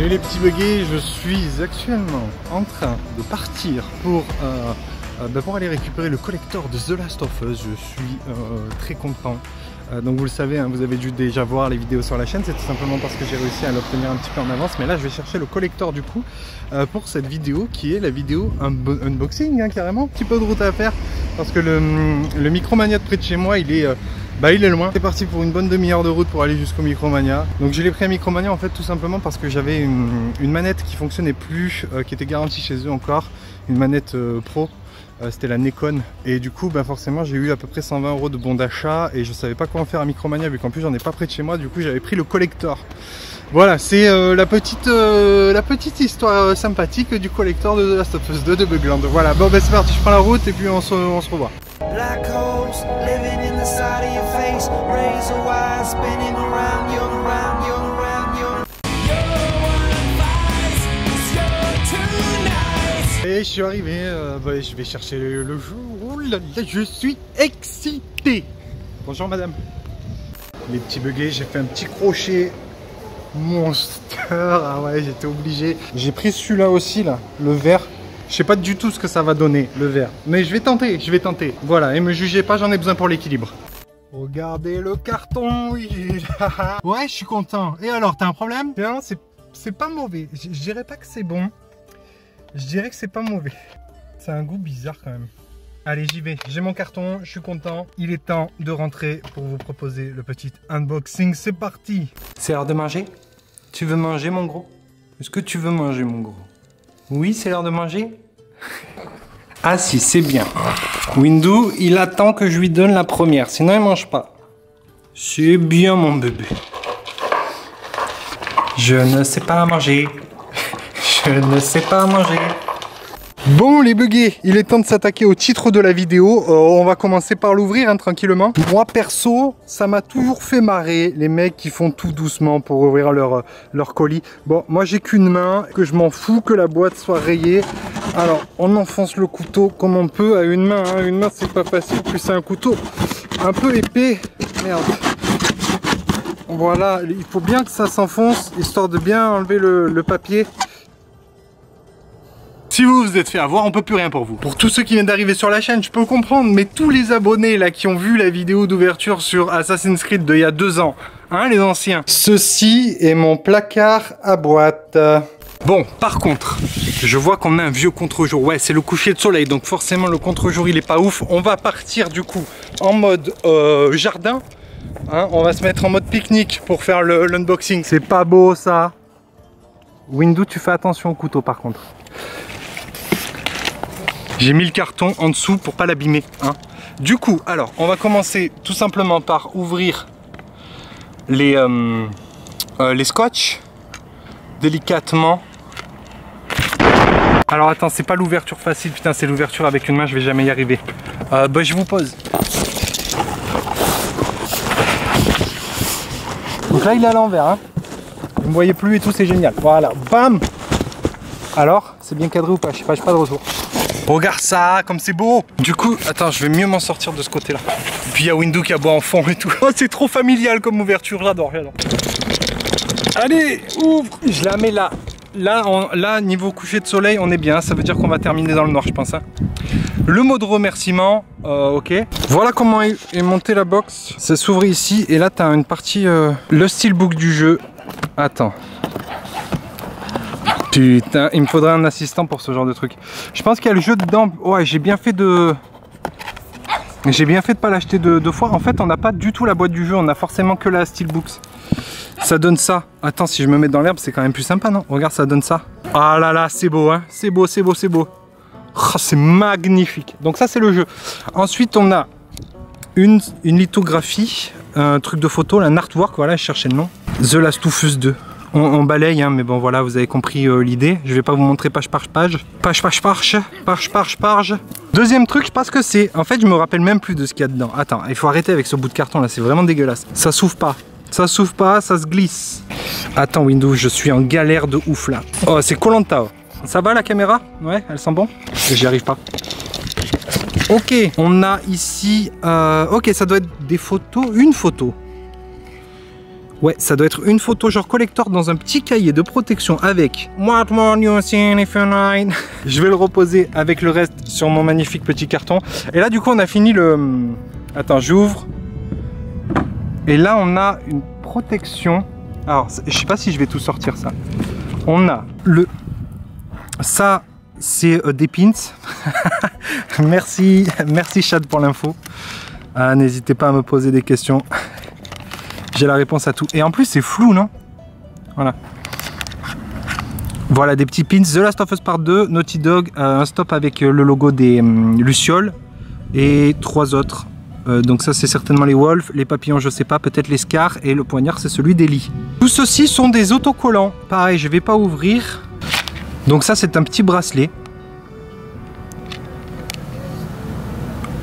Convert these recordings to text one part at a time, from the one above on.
Salut les petits buggés, je suis actuellement en train de partir pour aller récupérer le collector de The Last of Us. Je suis très content. Donc vous le savez, hein, vous avez dû déjà voir les vidéos sur la chaîne, c'est tout simplement parce que j'ai réussi à l'obtenir un petit peu en avance. Mais là je vais chercher le collector du coup pour cette vidéo qui est la vidéo unboxing, hein, carrément. Un petit peu de route à faire parce que le Micromania de près de chez moi il est loin. C'est parti pour une bonne demi-heure de route pour aller jusqu'au Micromania. Donc je l'ai pris à Micromania en fait tout simplement parce que j'avais une manette qui fonctionnait plus, qui était garantie chez eux encore, une manette pro. C'était la Nekon et du coup forcément j'ai eu à peu près 120 € de bon d'achat et je savais pas quoi en faire à Micromania vu qu'en plus j'en ai pas près de chez moi, du coup j'avais pris le collector. Voilà, c'est la petite histoire sympathique du collector de The Last of Us 2 de Bugland. Voilà, bon ben c'est parti, je prends la route et puis on se revoit. Et je suis arrivé, je vais chercher le jour. Oh là là, je suis excité. Bonjour madame. Les petits buggés, j'ai fait un petit crochet Monster. Ah ouais, j'étais obligé. J'ai pris celui-là aussi, là, le vert. Je sais pas du tout ce que ça va donner, le vert. Mais je vais tenter, je vais tenter. Voilà, et me jugez pas, j'en ai besoin pour l'équilibre. Regardez le carton, oui. Ouais, je suis content. Et alors, t'as un problème? Non, c'est pas mauvais. Je dirais pas que c'est bon. Je dirais que c'est pas mauvais. Ça a un goût bizarre quand même. Allez, j'y vais. J'ai mon carton, je suis content. Il est temps de rentrer pour vous proposer le petit unboxing. C'est parti. C'est l'heure de manger? Tu veux manger, mon gros? Est-ce que tu veux manger, mon gros? Oui, c'est l'heure de manger? Ah si, c'est bien. Windu, il attend que je lui donne la première. Sinon, il mange pas. C'est bien, mon bébé. Je ne sais pas manger. Je ne sais pas manger. Bon les buggés, il est temps de s'attaquer au titre de la vidéo. On va commencer par l'ouvrir hein, tranquillement. Moi perso, ça m'a toujours fait marrer les mecs qui font tout doucement pour ouvrir leur colis. Bon, moi j'ai qu'une main, que je m'en fous que la boîte soit rayée. Alors, on enfonce le couteau comme on peut à une main. Hein. Une main c'est pas facile, plus c'est un couteau un peu épais. Merde. Voilà, il faut bien que ça s'enfonce, histoire de bien enlever le papier. Si vous vous êtes fait avoir, on peut plus rien pour vous. Pour tous ceux qui viennent d'arriver sur la chaîne, je peux comprendre, mais tous les abonnés là qui ont vu la vidéo d'ouverture sur Assassin's Creed d'il y a 2 ans, hein les anciens. Ceci est mon placard à boîte. Bon, par contre, je vois qu'on a un vieux contre-jour. Ouais, c'est le coucher de soleil, donc forcément le contre-jour il est pas ouf. On va partir du coup en mode jardin. Hein, on va se mettre en mode pique-nique pour faire l'unboxing. C'est pas beau ça. Windu, tu fais attention au couteau par contre. J'ai mis le carton en dessous pour pas l'abîmer. Hein. Du coup, alors, on va commencer tout simplement par ouvrir les scotch délicatement. Alors attends, c'est pas l'ouverture facile, putain, c'est l'ouverture avec une main, je vais jamais y arriver. Je vous pose. Donc là, il est à l'envers. Hein. Vous me voyez plus et tout, c'est génial. Voilà, bam. Alors, c'est bien cadré ou pas? Je sais pas, j'ai pas de retour. Regarde ça, comme c'est beau. Du coup, attends, je vais mieux m'en sortir de ce côté-là. Et puis il y a Windu qui aboie en fond et tout. Oh, c'est trop familial comme ouverture, j'adore, j'adore. Allez, ouvre. Je la mets là. Là, niveau coucher de soleil, on est bien. Ça veut dire qu'on va terminer dans le noir, je pense. Hein. Le mot de remerciement, ok. Voilà comment est montée la box. Ça s'ouvre ici et là, tu as une partie... le steelbook du jeu. Attends. Putain, il me faudrait un assistant pour ce genre de truc. Je pense qu'il y a le jeu dedans. Ouais, j'ai bien fait de pas l'acheter deux fois. En fait, on n'a pas du tout la boîte du jeu. On a forcément que la Steelbooks. Ça donne ça. Attends, si je me mets dans l'herbe, c'est quand même plus sympa, non? Regarde, ça donne ça. Ah là là, c'est beau, hein. C'est beau, c'est beau, c'est beau. Oh, c'est magnifique. Donc ça, c'est le jeu. Ensuite, on a une lithographie, un truc de photo, un artwork. Voilà, je cherchais le nom. The Last of Us 2. On balaye, hein, mais bon voilà, vous avez compris l'idée. Je vais pas vous montrer page par page. Page. Deuxième truc, je pense que c'est... En fait, je me rappelle même plus de ce qu'il y a dedans. Attends, il faut arrêter avec ce bout de carton là, c'est vraiment dégueulasse. Ça s'ouvre pas. Ça s'ouvre pas, ça se glisse. Attends, Windu, je suis en galère de ouf là. Oh, c'est Koh Lanta. Ça va la caméra? Ouais, elle sent bon? J'y arrive pas. Ok, on a ici... ok, ça doit être des photos. Une photo. Ouais, ça doit être une photo genre collector dans un petit cahier de protection avec What more you seen if you nine. Je vais le reposer avec le reste sur mon magnifique petit carton. Et là du coup on a fini le... Attends, j'ouvre. Et là on a une protection. Alors, je sais pas si je vais tout sortir ça. On a le... Ça, c'est des pins. Merci, merci Chad pour l'info. Ah, n'hésitez pas à me poser des questions. J'ai la réponse à tout. Et en plus, c'est flou, non? Voilà. Voilà, des petits pins. The Last of Us Part 2, Naughty Dog, un stop avec le logo des Lucioles et trois autres. Donc ça, c'est certainement les Wolves, les papillons, je sais pas, peut-être les Scars, et le poignard, c'est celui d'Ellie. Tout ceci sont des autocollants. Pareil, je vais pas ouvrir. Donc ça, c'est un petit bracelet.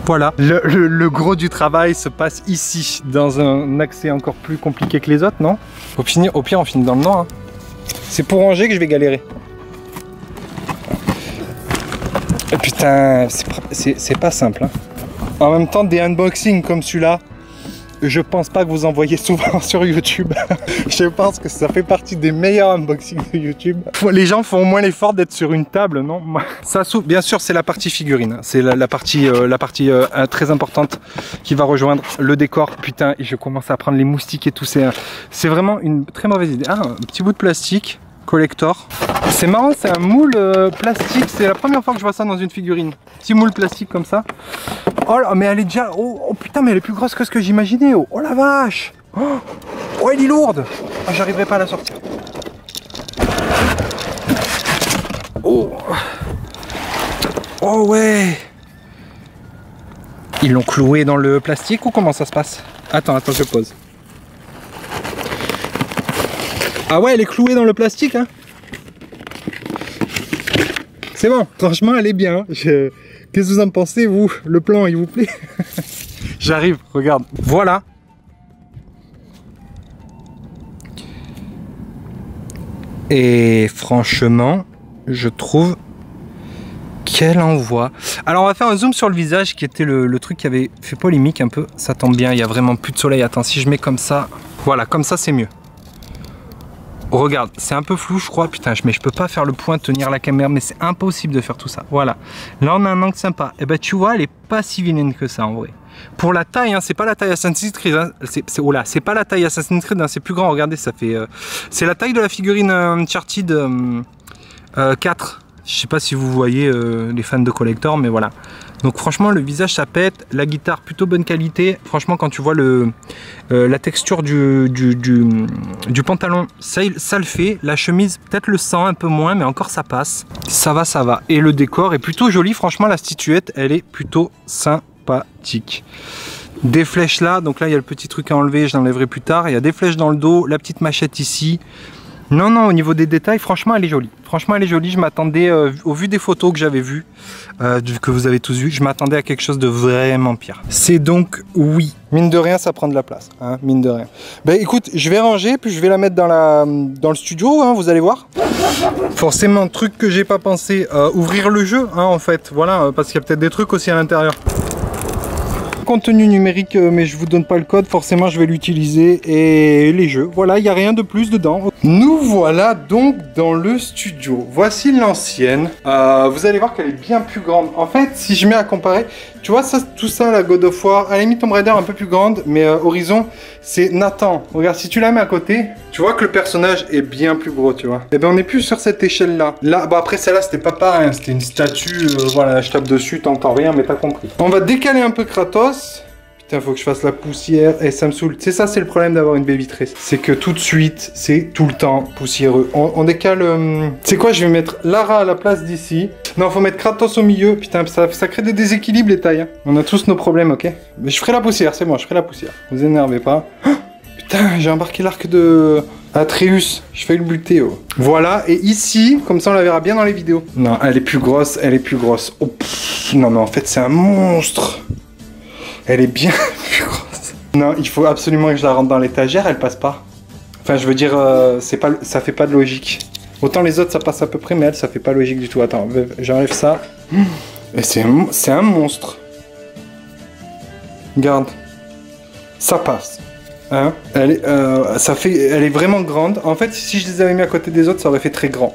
Voilà, le gros du travail se passe ici, dans un accès encore plus compliqué que les autres, non? Au pire, on finit dans le noir. Hein. C'est pour ranger que je vais galérer. Et putain, c'est pas simple. Hein. En même temps, des unboxings comme celui-là, je pense pas que vous en voyez souvent sur YouTube. Je pense que ça fait partie des meilleurs unboxings de YouTube. Les gens font au moins l'effort d'être sur une table, non? Ça s'ouvre, bien sûr, c'est la partie figurine. C'est la partie très importante qui va rejoindre le décor. Putain, et je commence à prendre les moustiques et tout. C'est vraiment une très mauvaise idée. Ah, un petit bout de plastique, collector. C'est marrant, c'est un moule plastique. C'est la première fois que je vois ça dans une figurine. Petit moule plastique comme ça. Oh là, mais elle est déjà... Oh putain, mais elle est plus grosse que ce que j'imaginais. Oh la vache. Oh, elle est lourde. Oh, j'arriverai pas à la sortir. Oh. Oh ouais. Ils l'ont cloué dans le plastique ou comment ça se passe? Attends, je pose. Ah ouais, elle est clouée dans le plastique, hein. C'est bon, franchement, elle est bien. Qu'est-ce que vous en pensez, vous? Le plan, il vous plaît? J'arrive, regarde. Voilà. Et franchement, je trouve qu'elle envoie. Alors, on va faire un zoom sur le visage, qui était le truc qui avait fait polémique un peu. Ça tombe bien, il y a vraiment plus de soleil. Attends, si je mets comme ça... Voilà, comme ça, c'est mieux. Regarde, c'est un peu flou je crois, putain, mais je peux pas faire le point, tenir la caméra, mais c'est impossible de faire tout ça. Voilà, là on a un angle sympa. Et bah tu vois, elle est pas si vilaine que ça en vrai. Pour la taille, hein, c'est pas la taille Assassin's Creed, hein. C'est pas la taille Assassin's Creed, hein, c'est plus grand, regardez, ça fait... c'est la taille de la figurine Uncharted 4. Je sais pas si vous voyez les fans de collector, mais voilà. Donc franchement, le visage ça pète, la guitare plutôt bonne qualité. Franchement, quand tu vois le, la texture du pantalon, ça le fait. La chemise, peut-être le sang un peu moins, mais encore ça passe. Ça va, ça va. Et le décor est plutôt joli. Franchement, la statuette, elle est plutôt sympathique. Des flèches là, donc là il y a le petit truc à enlever, je l'enlèverai plus tard. Il y a des flèches dans le dos, la petite machette ici. Non, non, au niveau des détails, franchement, elle est jolie. Franchement, elle est jolie. Je m'attendais, au vu des photos que j'avais vues, que vous avez tous vues, je m'attendais à quelque chose de vraiment pire. C'est donc, oui. Mine de rien, ça prend de la place. Hein, mine de rien. Ben, écoute, je vais ranger, puis je vais la mettre dans le studio, hein, vous allez voir. Forcément, truc que j'ai pas pensé, ouvrir le jeu, hein, en fait. Voilà, parce qu'il y a peut-être des trucs aussi à l'intérieur. Contenu numérique, mais je vous donne pas le code, forcément je vais l'utiliser, et les jeux, voilà, il n'y a rien de plus dedans. Nous voilà donc dans le studio, voici l'ancienne, vous allez voir qu'elle est bien plus grande, en fait si je mets à comparer, tu vois ça, tout ça la God of War, à la limite Tomb Raider un peu plus grande, mais Horizon c'est Nathan, regarde si tu la mets à côté, tu vois que le personnage est bien plus gros, tu vois, et ben on est plus sur cette échelle là, là, bah après celle-là c'était pas pareil, hein. C'était une statue, voilà je tape dessus, t'entends rien mais t'as compris. On va décaler un peu Kratos. Putain, faut que je fasse la poussière et ça me saoule. C'est ça, c'est le problème d'avoir une baie vitrée. C'est que tout de suite, c'est tout le temps poussiéreux. On décale... C'est quoi, je vais mettre Lara à la place d'ici. Non, faut mettre Kratos au milieu. Putain, ça crée des déséquilibres, les tailles. Hein. On a tous nos problèmes, ok? Mais je ferai la poussière, c'est bon, je ferai la poussière. Vous énervez pas. Oh, putain, j'ai embarqué l'arc de... Atreus, je fais le buter. Oh. Voilà, et ici, comme ça on la verra bien dans les vidéos. Non, elle est plus grosse, elle est plus grosse. Oh, pff, non, mais en fait, c'est un monstre. Elle est bien plus grosse. Non, il faut absolument que je la rentre dans l'étagère, elle passe pas. Enfin, je veux dire, c'est pas, ça fait pas de logique. Autant les autres, ça passe à peu près, mais elle, ça fait pas logique du tout. Attends, j'enlève ça. Et c'est un monstre. Regarde. Ça passe. Hein, elle est vraiment grande. En fait, si je les avais mis à côté des autres, ça aurait fait très grand.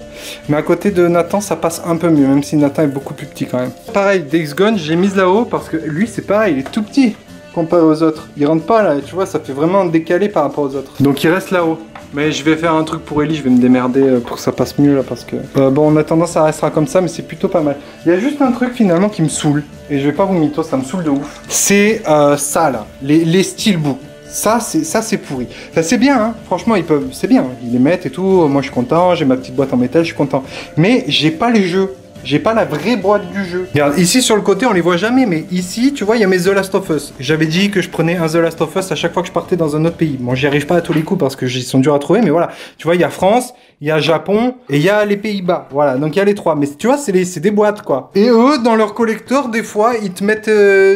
Mais à côté de Nathan, ça passe un peu mieux, même si Nathan est beaucoup plus petit quand même. Pareil, Days Gone, j'ai mis là-haut parce que lui, c'est pareil, il est tout petit comparé aux autres. Il rentre pas là, tu vois, ça fait vraiment décalé par rapport aux autres. Donc il reste là-haut. Mais je vais faire un truc pour Ellie, je vais me démerder pour que ça passe mieux là parce que... bon, en attendant, ça restera comme ça, mais c'est plutôt pas mal. Il y a juste un truc finalement qui me saoule, et je vais pas vous mytho, ça me saoule de ouf. C'est ça là, les steelbooks. Ça, c'est pourri. Enfin, c'est bien, hein. Franchement, ils peuvent... C'est bien, ils les mettent et tout. Moi, je suis content. J'ai ma petite boîte en métal, je suis content. Mais j'ai pas les jeux. J'ai pas la vraie boîte du jeu. Regarde, ici, sur le côté, on les voit jamais. Mais ici, tu vois, il y a mes The Last of Us. J'avais dit que je prenais un The Last of Us à chaque fois que je partais dans un autre pays. Bon, j'y arrive pas à tous les coups parce que ils sont durs à trouver. Mais voilà, tu vois, il y a France, il y a Japon et il y a les Pays-Bas. Voilà, donc il y a les trois. Mais tu vois, c'est des boîtes, quoi. Et eux, dans leur collector, des fois, ils te mettent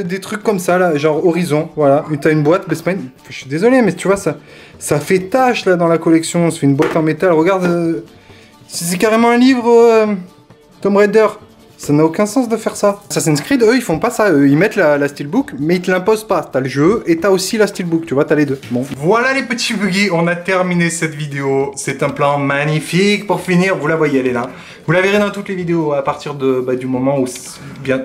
des trucs comme ça, là, genre Horizon. Voilà, t'as une boîte, Bestman. Je suis désolé, mais tu vois, ça fait tâche, là, dans la collection. C'est une boîte en métal. Regarde, c'est carrément un livre... Tomb Raider, ça n'a aucun sens de faire ça. Assassin's Creed, eux, ils font pas ça. Eux, ils mettent la steelbook, mais ils te l'imposent pas. T'as le jeu et t'as aussi la steelbook, tu vois, t'as les deux. Bon. Voilà les petits buggy, on a terminé cette vidéo. C'est un plan magnifique pour finir. Vous la voyez, elle est là. Vous la verrez dans toutes les vidéos à partir de, du moment où... Bien,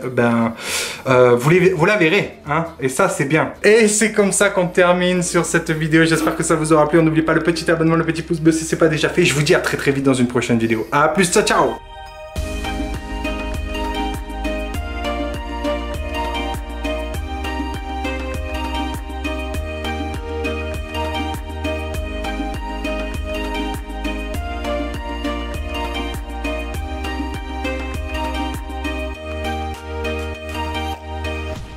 vous la verrez, hein. Et ça, c'est bien. Et c'est comme ça qu'on termine sur cette vidéo. J'espère que ça vous aura plu. N'oubliez pas le petit abonnement, le petit pouce bleu si c'est pas déjà fait. Je vous dis à très vite dans une prochaine vidéo. A plus, ciao, ciao.